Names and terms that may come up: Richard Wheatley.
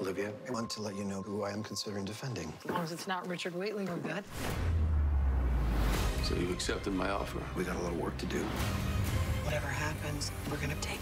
Olivia, I want to let you know who I am considering defending. As long as it's not Richard Wheatley, we're good. So you've accepted my offer. We got a lot of work to do. Whatever happens, we're gonna take